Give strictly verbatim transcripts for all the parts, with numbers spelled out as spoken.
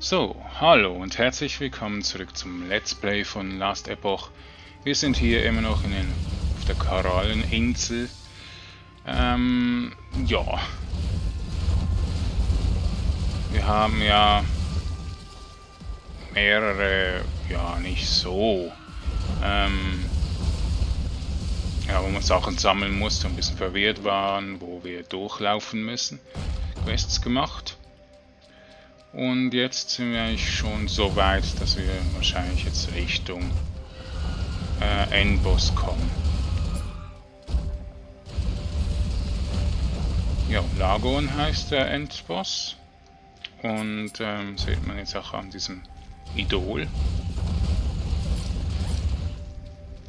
So, hallo und herzlich willkommen zurück zum Let's Play von Last Epoch. Wir sind hier immer noch in den, auf der Koralleninsel. Ähm, ja. Wir haben ja mehrere, ja nicht so, ähm, ja, wo man Sachen sammeln musste und ein bisschen verwirrt waren, wo wir durchlaufen müssen, Quests gemacht. Und jetzt sind wir eigentlich schon so weit, dass wir wahrscheinlich jetzt Richtung äh, Endboss kommen. Ja, Lagon heißt der Endboss. Und ähm, sieht man jetzt auch an diesem Idol.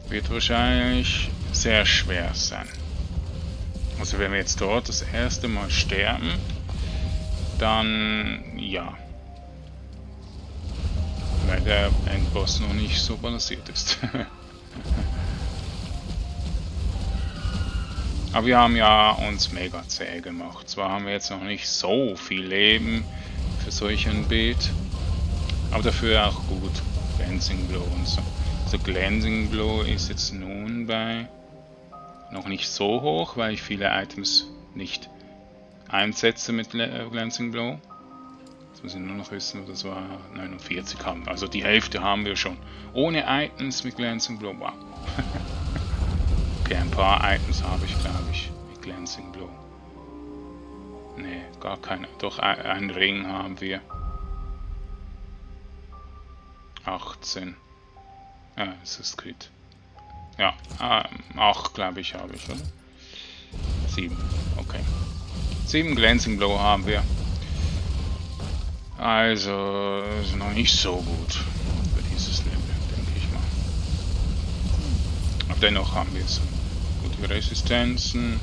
Wird wahrscheinlich sehr schwer sein. Also wenn wir jetzt dort das erste Mal sterben, dann, ja, weil der Endboss noch nicht so balanciert ist. Aber wir haben ja uns mega zäh gemacht. Zwar haben wir jetzt noch nicht so viel Leben für solch ein Beet, aber dafür auch gut. Glancing Blow und so. Also Glancing Blow ist jetzt nun bei noch nicht so hoch, weil ich viele Items nicht einsetze mit Glancing Blow. Jetzt muss ich nur noch wissen, das war neunundvierzig haben. Also die Hälfte haben wir schon. Ohne Items mit Glancing Blow. Wow. Okay, ein paar Items habe ich, glaube ich, mit Glancing Blow. Ne, gar keine. Doch, einen Ring haben wir. achtzehn. Ja, das ist Crit. Ja, acht, glaube ich, habe ich, oder? sieben. Okay. sieben Glancing Blow haben wir. Also, ist noch nicht so gut für dieses Level, denke ich mal. Aber dennoch haben wir so gute Resistenzen,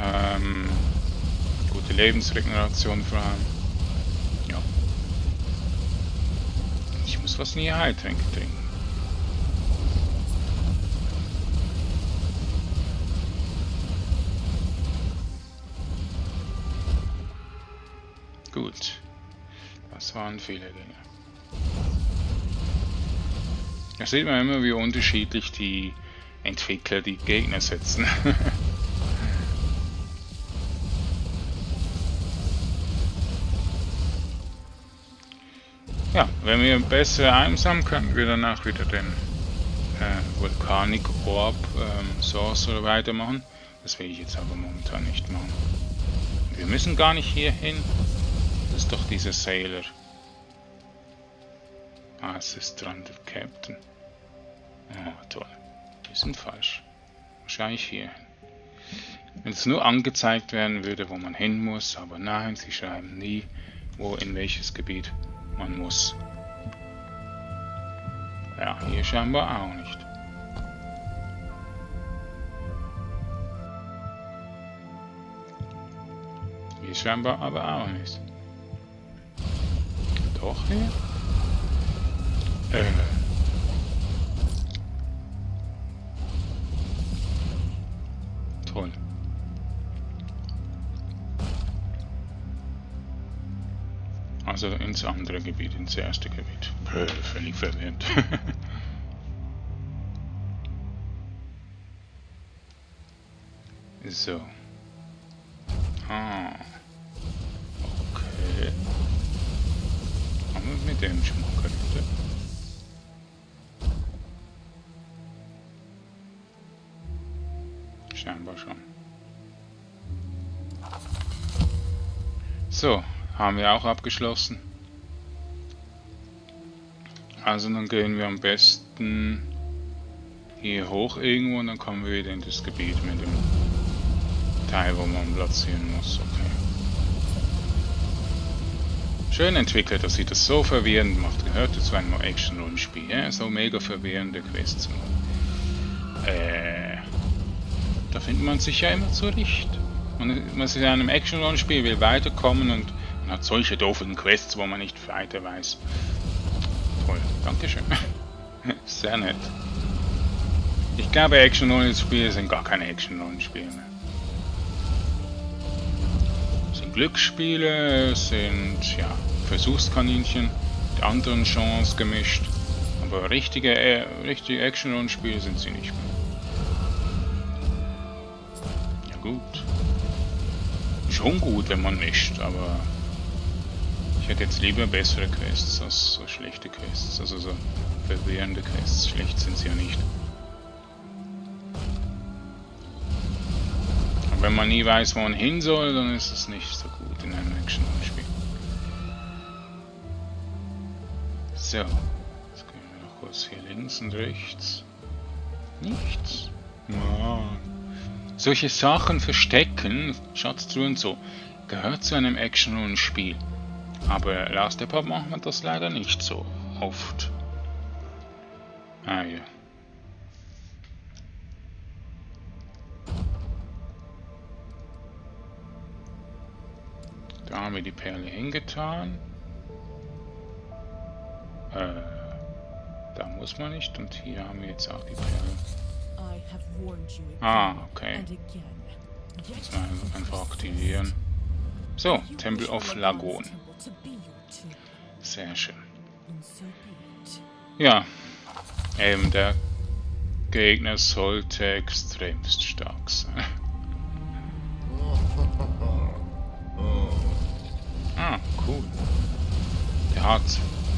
ähm, gute Lebensregeneration vor allem. Ja. Ich muss was in die Heiltränke trinken. Gut, das waren viele Dinge. Da sieht man immer, wie unterschiedlich die Entwickler die Gegner setzen. Ja, wenn wir besser Items haben, können wir danach wieder den äh, Vulcanic Orb ähm, Source oder weitermachen. Das will ich jetzt aber momentan nicht machen. Wir müssen gar nicht hier hin. Das ist doch dieser Sailor. Ah, es ist Stranded Captain. Ah, toll. Wir sind falsch. Wahrscheinlich hier. Wenn es nur angezeigt werden würde, wo man hin muss, aber nein, sie schreiben nie, wo in welches Gebiet man muss. Ja, hier scheinbar auch nicht. Hier scheinbar aber auch nicht. Doch hier? Äh. Toll. Also ins andere Gebiet, ins erste Gebiet. Bö, völlig verwirrt. So. Ah. Okay. Mit dem Schmucker, bitte. Scheinbar schon. So, haben wir auch abgeschlossen. Also dann gehen wir am besten hier hoch irgendwo und dann kommen wir wieder in das Gebiet mit dem Teil, wo man platzieren muss. Okay. Schön entwickelt, dass sie das so verwirrend macht. Gehört zu einem Action-Rollenspiel. Ja? So mega verwirrende Quests. Äh, da findet man sich ja immer zurecht. Man, man ist in einem Action-Rollenspiel, will weiterkommen und man hat solche doofen Quests, wo man nicht weiter weiß. Toll, dankeschön. Sehr nett. Ich glaube, Action-Rollenspiele sind gar keine Action-Rollenspiele mehr. Glücksspiele sind, ja, Versuchskaninchen, mit anderen Genres gemischt, aber richtige, äh, richtige Action-Rollenspiele sind sie nicht mehr. Ja gut. Schon gut, wenn man mischt, aber ich hätte jetzt lieber bessere Quests als so schlechte Quests. Also so verwirrende Quests, schlecht sind sie ja nicht. Und wenn man nie weiß, wo man hin soll, dann ist es nicht so gut in einem Action-Rollenspiel. So, jetzt gehen wir noch kurz hier links und rechts. Nichts. Wow. Solche Sachen verstecken, Schatztruhen und so, gehört zu einem Action-Rollenspiel. Aber Last Epoch macht man das leider nicht so oft. Ah ja. Da haben wir die Perle hingetan. Da muss man nicht, und hier haben wir jetzt auch die Perle. Ah, okay. Jetzt mal einfach aktivieren. So, Temple of Lagon. Sehr schön. Ja, eben der Gegner sollte extremst stark sein. Ah, cool. Der hat...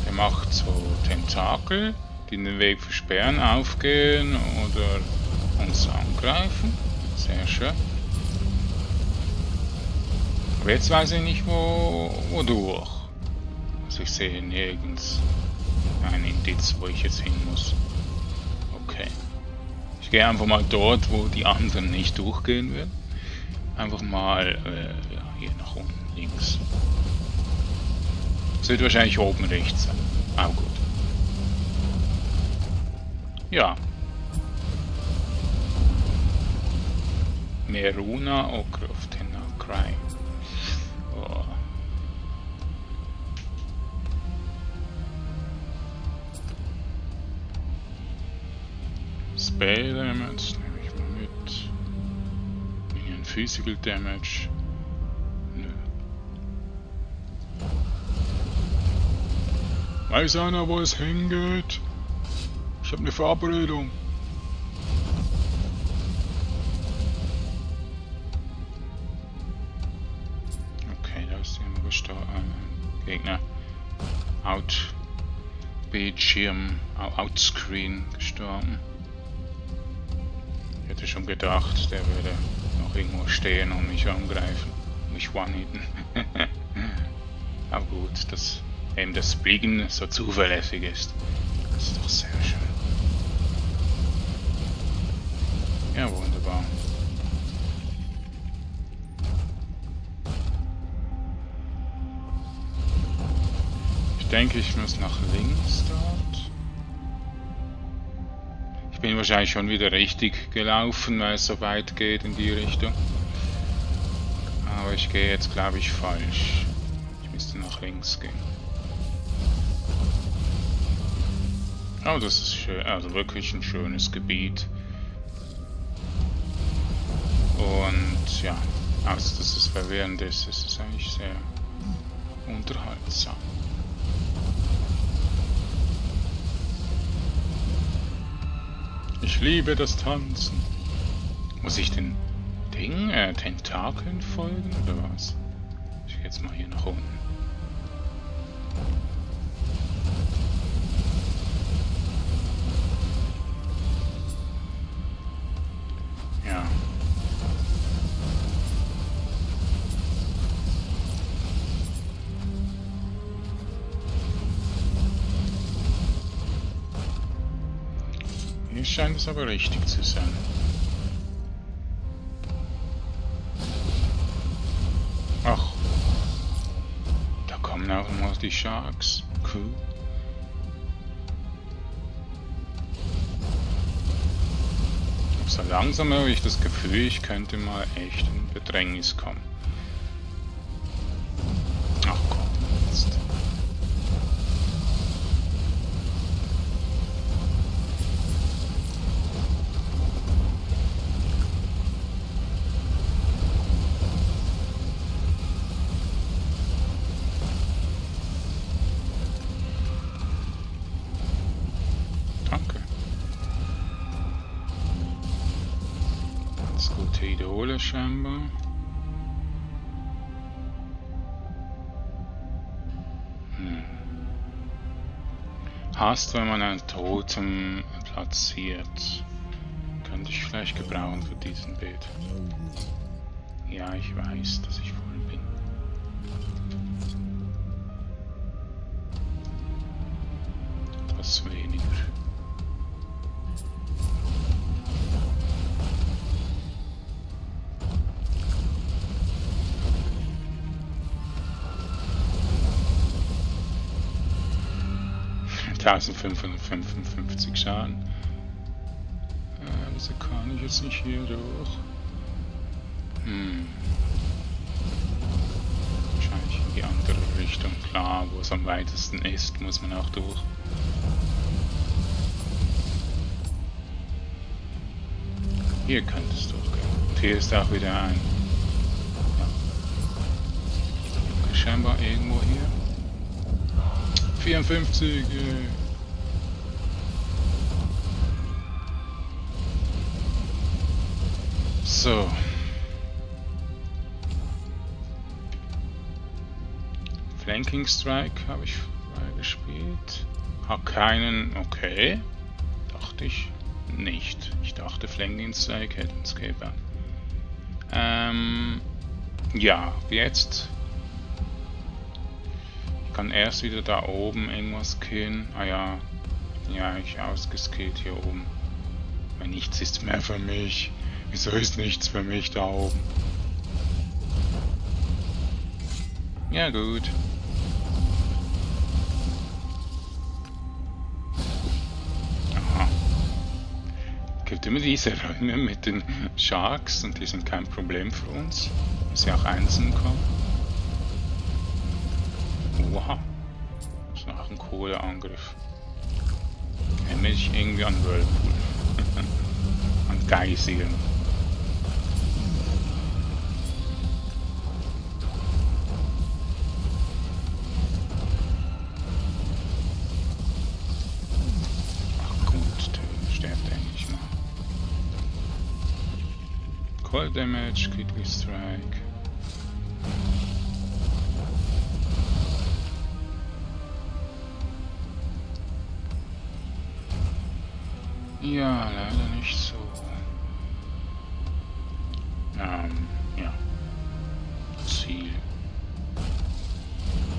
Er macht so Tentakel, die den Weg versperren, aufgehen oder uns angreifen. Sehr schön. Aber jetzt weiß ich nicht, wo, wodurch. Also ich sehe nirgends ein Indiz, wo ich jetzt hin muss. Okay. Ich gehe einfach mal dort, wo die anderen nicht durchgehen werden. Einfach mal äh, ja, hier nach unten, links. Das wird wahrscheinlich oben rechts sein. Ah, gut. Ja. Meruna, Ogre of Tenno, Cry. Oh. Spell Damage nehme ich mal mit. Minion Physical Damage. Weiß einer, wo es hingeht? Ich habe eine Verabredung. Okay, da ist jemand gestorben. Gegner. Out. Bildschirm. Outscreen gestorben. Ich hätte schon gedacht, der würde noch irgendwo stehen und mich angreifen. Mich one-hitten. Aber gut, das. Eben das Spriggan so zuverlässig ist. Das ist doch sehr schön. Ja, wunderbar. Ich denke, ich muss nach links dort. Ich bin wahrscheinlich schon wieder richtig gelaufen, weil es so weit geht in die Richtung. Aber ich gehe jetzt, glaube ich, falsch. Ich müsste nach links gehen. Oh, das ist schön, also wirklich ein schönes Gebiet. Und ja, also dass es verwirrend ist, ist es eigentlich sehr unterhaltsam. Ich liebe das Tanzen. Muss ich den Ding, äh, Tentakeln folgen oder was? Ich gehe jetzt mal hier nach unten. Hier scheint es aber richtig zu sein. Ach. Da kommen auch immer die Sharks. Cool. So langsam habe ich das Gefühl, ich könnte mal echt in Bedrängnis kommen. Ach komm, jetzt. hier scheinbar. Hm. Hast du einmal einen Totem platziert? Könnte ich vielleicht gebrauchen für diesen Bild. Ja, ich weiß, dass ich voll bin. Das weniger. eintausendfünfhundertfünfundfünfzig Schaden. Äh, wieso kann ich jetzt nicht hier durch? Hm. Wahrscheinlich in die andere Richtung. Klar, wo es am weitesten ist, muss man auch durch. Hier könnte es durchgehen. Und hier ist auch wieder ein... Ja. Scheinbar irgendwo hier. vierundfünfzig! So. Flanking Strike habe ich gespielt. Hab keinen... Okay. Dachte ich nicht. Ich dachte Flanking Strike hätte uns Käfer. Ähm... Ja, jetzt... Kann erst wieder da oben irgendwas killen. Ah ja, ja, ich ausgeskillt hier oben. Aber nichts ist mehr für mich. Wieso ist nichts für mich da oben? Ja gut. Aha. Gibt immer diese Räume mit den Sharks und die sind kein Problem für uns. Dass sie auch einzeln kommen. Oha, das ist noch ein cooler Angriff. Erinnere ich irgendwie an Whirlpool. An Geiseln. Ach gut, der sterbt eigentlich mal. Cold Damage, Critical Strike. Ja, leider nicht so. Ähm, ja. Ziel.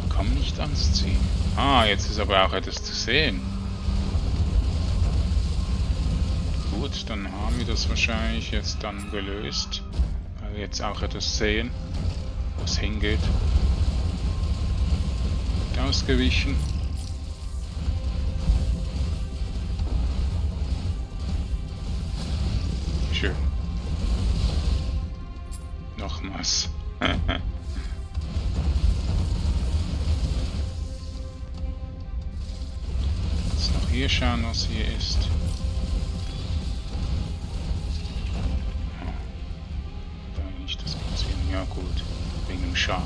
Komm nicht ans Ziel. Ah, jetzt ist aber auch etwas zu sehen. Gut, dann haben wir das wahrscheinlich jetzt dann gelöst. Weil wir jetzt auch etwas sehen, wo es hingeht. Gut ausgewichen. Schön. Nochmals. Jetzt noch hier schauen, was hier ist. Da nicht das passieren. Ja gut, wegen dem Shark.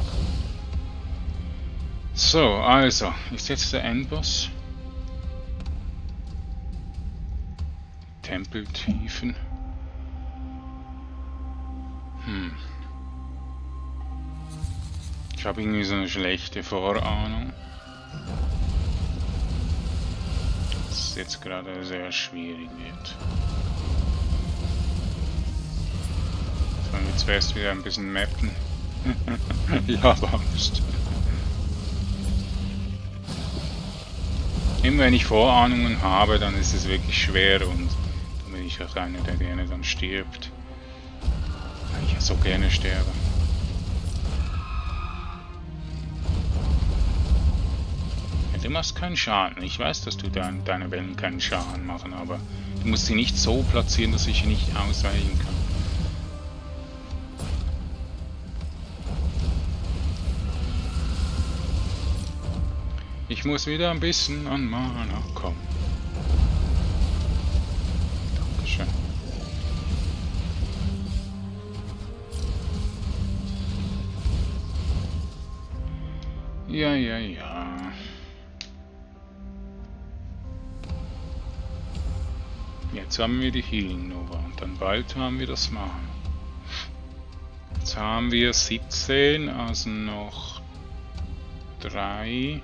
So, also, ist jetzt der Endboss. Tempeltiefen. Hm. Ich habe irgendwie so eine schlechte Vorahnung. Dass es jetzt gerade sehr schwierig wird. Sollen wir zuerst wieder ein bisschen mappen? Ich habe Angst. Immer wenn ich Vorahnungen habe, dann ist es wirklich schwer und dann bin ich auch einer, der gerne dann stirbt. Ich so gerne sterbe. Ja, du machst keinen Schaden. Ich weiß, dass du dein, deine Wellen keinen Schaden machen, aber du musst sie nicht so platzieren, dass ich nicht ausweichen kann. Ich muss wieder ein bisschen an Mana kommen. Dankeschön. Ja, ja, ja. Jetzt haben wir die Healing Nova und dann bald haben wir das Machen. Jetzt haben wir siebzehn, also noch drei.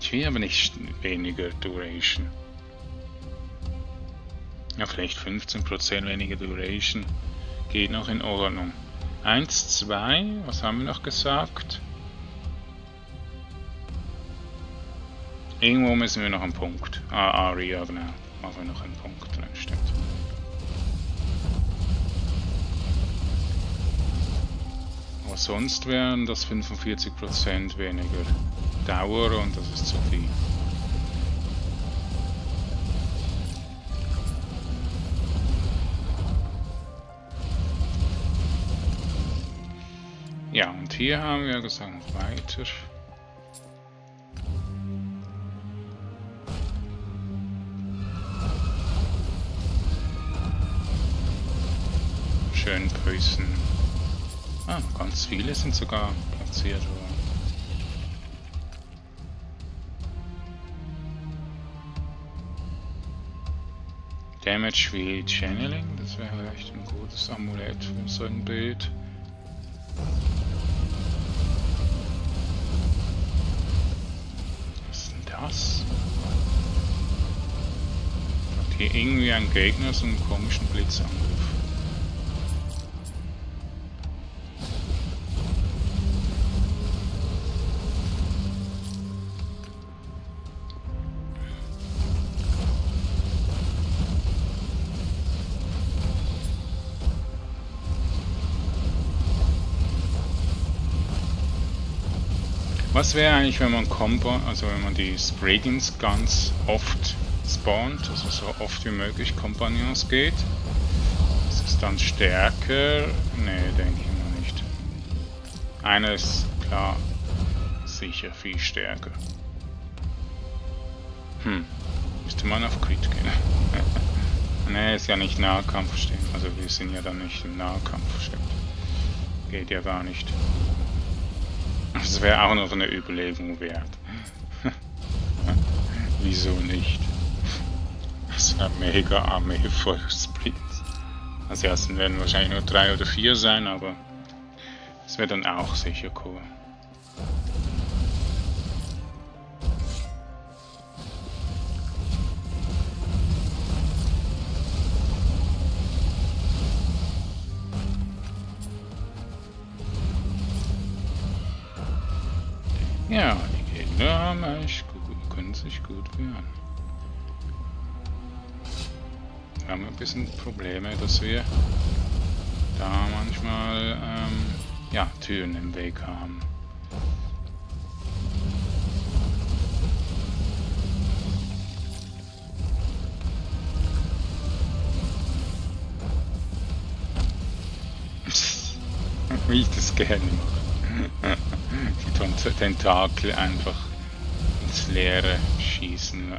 Ich will aber nicht weniger Duration. Ja, vielleicht fünfzehn Prozent weniger Duration. Geht noch in Ordnung. eins, zwei, was haben wir noch gesagt? Irgendwo müssen wir noch einen Punkt. Ah, Aria, genau. Machen wir noch einen Punkt drin, stimmt. Aber sonst wären das fünfundvierzig Prozent weniger Dauer und das ist zu viel. Ja, und hier haben wir gesagt, noch weiter. Schön grüßen. Ah, ganz viele sind sogar platziert worden. Damage wie Channeling, das wäre vielleicht ein gutes Amulett für so ein Bild. Was ist denn das? Hat hier irgendwie ein Gegner so einen komischen Blitzangriff. Was wäre eigentlich, wenn man Combo, also wenn man die Spriggans ganz oft spawnt, also so oft wie möglich Kompagnons geht? Ist es dann stärker? Ne, denke ich mal nicht. Einer ist klar sicher viel stärker. Hm, müsste man auf Crit gehen. Ne, ist ja nicht Nahkampf stehen. Also wir sind ja dann nicht im Nahkampf stehen. Geht ja gar nicht. Das wäre auch noch eine Überlegung wert. Wieso nicht? Das ist eine mega Armee voll Splits. Also ja, es werden wahrscheinlich nur drei oder vier sein, aber das wäre dann auch sicher cool. Ja, die Gegner haben eigentlich gut, können sich gut wehren. Wir haben ein bisschen Probleme, dass wir da manchmal ähm, ja, Türen im Weg haben. Wie ich das gerne mache. Die Tentakel einfach ins Leere schießen, äh,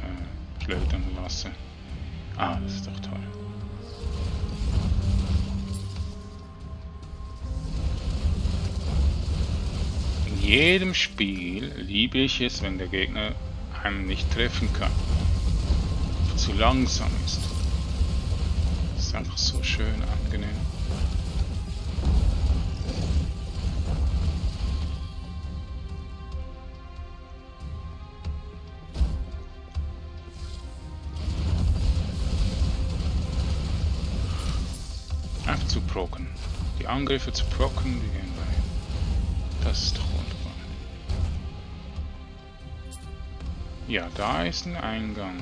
schleudern lassen. Ah, das ist doch toll. In jedem Spiel liebe ich es, wenn der Gegner einem nicht treffen kann. Zu langsam ist. Das ist einfach so schön angenehm. Zu procken. Die Angriffe zu procken, die gehen bei. Das ist doch wunderbar. Ja, da ist ein Eingang.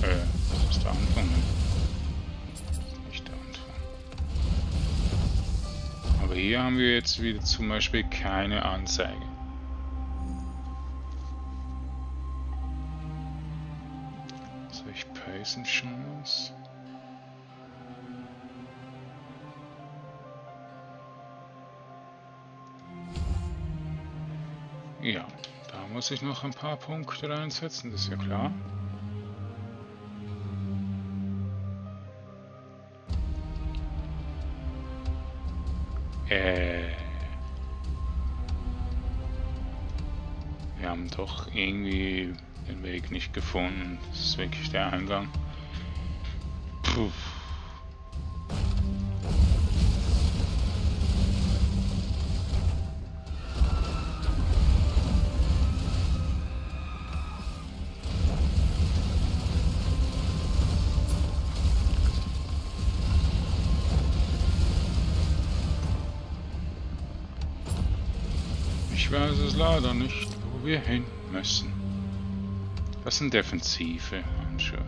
Äh, das ist der Anfang. Nicht der Anfang. Aber hier haben wir jetzt wieder zum Beispiel keine Anzeige. Soll ich pausen schon was? Ja, da muss ich noch ein paar Punkte reinsetzen, das ist ja klar. Äh. Wir haben doch irgendwie den Weg nicht gefunden. Das ist wirklich der Eingang. Puh. Ich weiß es leider nicht, wo wir hin müssen. Das sind defensive Handschuhe.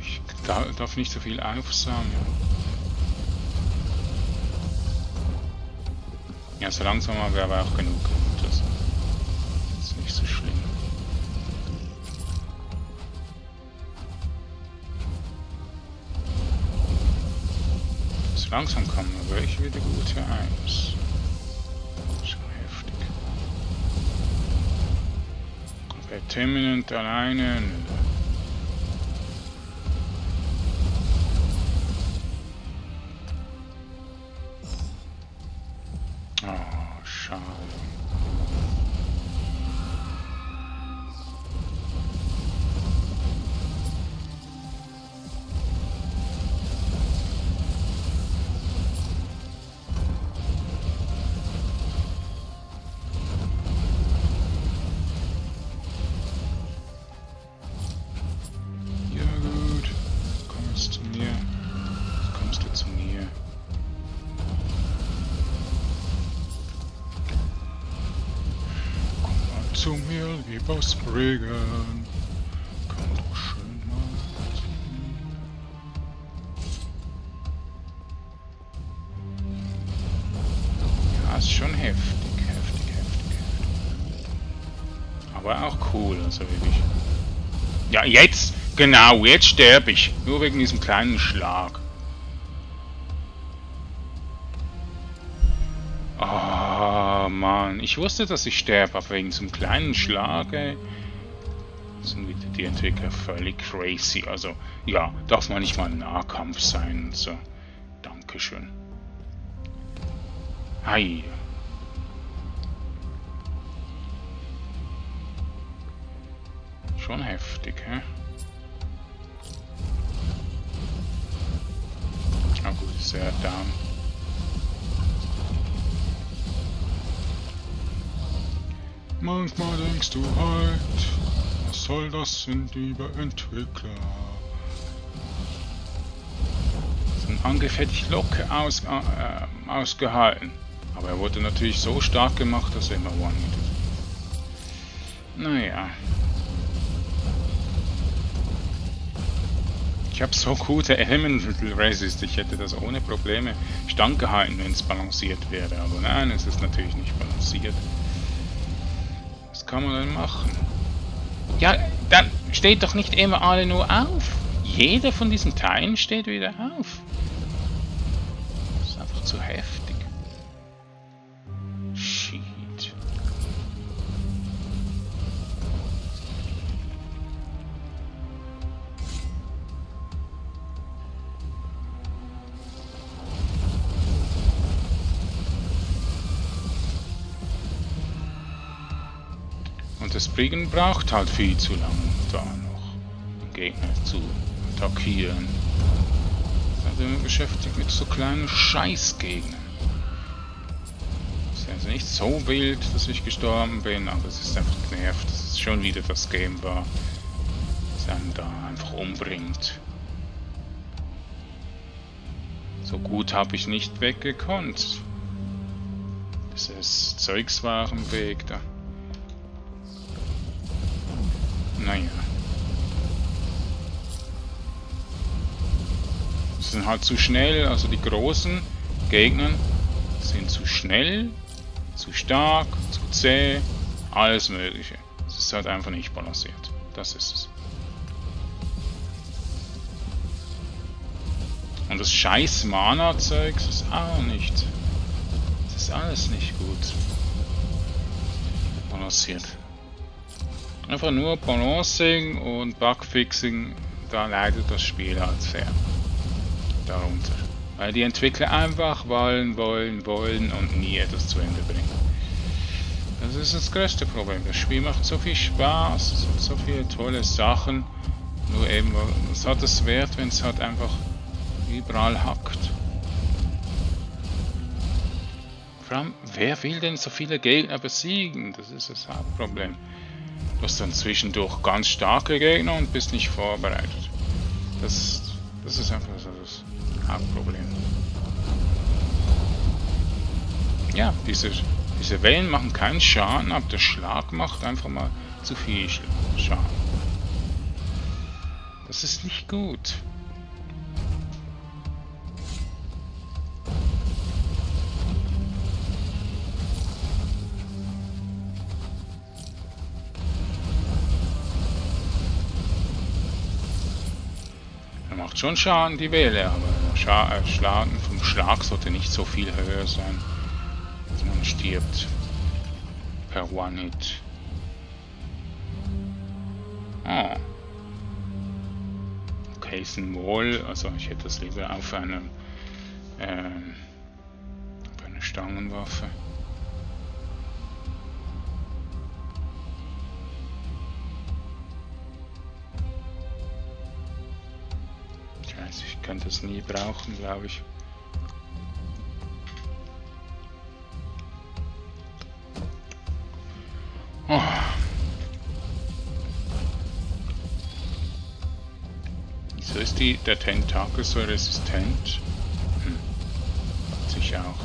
Ich darf nicht so viel aufsammeln. Ja, so langsam haben wir aber auch genug. Das ist nicht so schlimm. So langsam kommen wir wirklich wieder gut hier eins. Schon heftig. Komplett permanent alleine. Lieber Spriggan, komm doch schön mal. Ja, ist schon heftig, heftig, heftig, heftig. Aber auch cool, also wirklich. Ja, jetzt! Genau, jetzt sterbe ich. Nur wegen diesem kleinen Schlag. Mann, ich wusste, dass ich sterbe, aber wegen zum kleinen Schlag, ey, sind wieder die Entwickler völlig crazy. Also, ja, darf man nicht mal ein Nahkampf sein und so. Dankeschön. Hi. Schon heftig, hä? Na gut, sehr down. Manchmal denkst du halt, was soll das, sind liebe Entwickler. Sind angefertigt locker aus, äh, ausgehalten. Aber er wurde natürlich so stark gemacht, dass er immer one hit. Naja. Ich habe so gute Elemental Resist, ich hätte das ohne Probleme standgehalten, wenn es balanciert wäre. Aber nein, es ist natürlich nicht balanciert. Kann man dann machen? Ja, dann steht doch nicht immer alle nur auf. Jeder von diesen Teilen steht wieder auf. Das ist einfach zu heftig. Shit. Der Spriggan braucht halt viel zu lange, da noch den Gegner zu attackieren. Da sind wir beschäftigt mit so kleinen Scheißgegnern. Ist also nicht so wild, dass ich gestorben bin, aber es ist einfach genervt, dass es schon wieder das Game war, das einen da einfach umbringt. So gut habe ich nicht weggekonnt. Das Zeugs war im Weg da. Naja. Sie sind halt zu schnell, also die großen Gegner sind zu schnell, zu stark, zu zäh, alles Mögliche. Es ist halt einfach nicht balanciert. Das ist es. Und das scheiß Mana-Zeug ist auch nicht. Das ist alles nicht gut balanciert. Einfach nur Balancing und Bugfixing, da leidet das Spiel halt sehr darunter. Weil die Entwickler einfach wollen, wollen, wollen und nie etwas zu Ende bringen. Das ist das größte Problem. Das Spiel macht so viel Spaß, es hat so viele tolle Sachen. Nur eben, es hat es wert, wenn es halt einfach überall hackt. Vor allem, wer will denn so viele Gegner besiegen? Das ist das Hauptproblem. Du hast dann zwischendurch ganz starke Gegner und bist nicht vorbereitet. Das Das ist einfach so das Hauptproblem. Ja, diese, diese Wellen machen keinen Schaden, aber der Schlag macht einfach mal zu viel Schaden. Das ist nicht gut. Er macht schon Schaden, die Welle, aber der Schaden vom Schlag sollte nicht so viel höher sein. Man stirbt per One-Hit. Ah. Okay, ist ein Wall, also ich hätte das lieber auf einer äh, auf einer Stangenwaffe. Ich weiß, ich könnte es nie brauchen, glaube ich. Oh. Wieso ist die, der Tentakel so resistent? Hm. Sicher auch.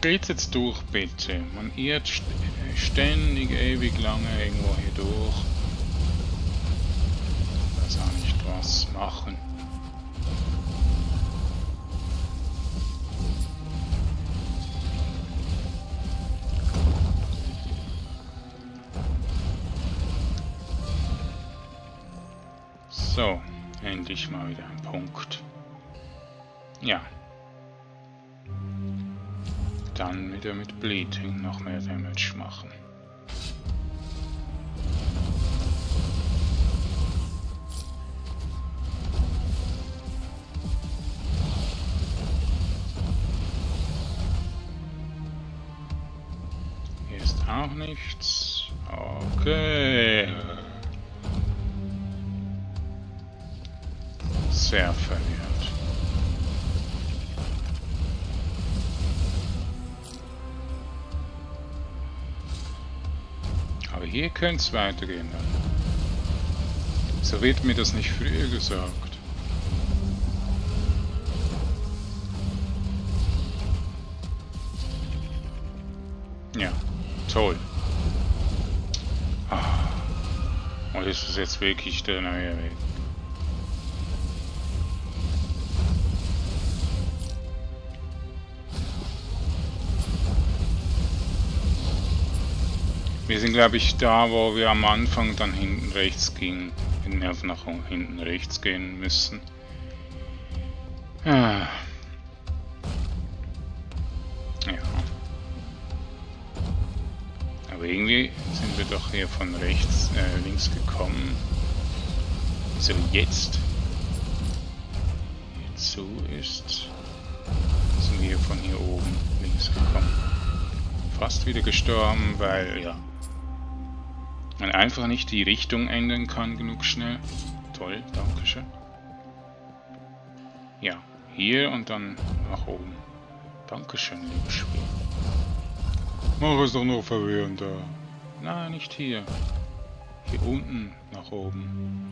Geht's jetzt durch, bitte? Man irrt st ständig ewig lange irgendwo hier durch. Ich weiß auch nicht, was machen. So, endlich mal wieder ein Punkt. Ja. Dann wieder mit Bleeding noch mehr Damage machen. Hier ist auch nichts. Okay. Sehr verwirrt. Aber hier könnte es weitergehen dann. So wird mir das nicht früher gesagt. Ja, toll. Ah. Und ist das jetzt wirklich der neue Weg? Wir sind, glaube ich, da, wo wir am Anfang dann hinten rechts gingen. Hätten wir einfach nach hinten rechts gehen müssen. Ja. Aber irgendwie sind wir doch hier von rechts äh, links gekommen. So, jetzt. Jetzt so ist. Sind wir von hier oben links gekommen. Fast wieder gestorben, weil, ja. Man einfach nicht die Richtung ändern kann genug schnell. Toll, danke schön. Ja, hier und dann nach oben. Dankeschön, liebes Spiel. Mach es doch noch verwirrender. Nein, nicht hier. Hier unten nach oben.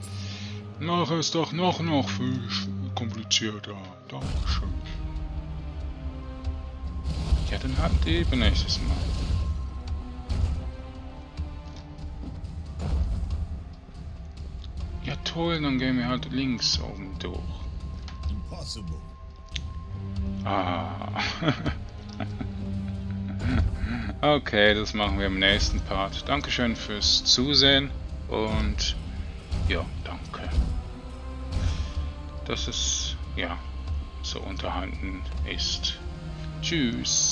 Mach es doch noch, noch viel komplizierter. Dankeschön. Ja, dann halt eben nächstes Mal. Ja toll, dann gehen wir halt links oben durch. Impossible. Ah. Okay, das machen wir im nächsten Part. Dankeschön fürs Zusehen und ja, danke. Dass es ja so unterhalten ist. Tschüss.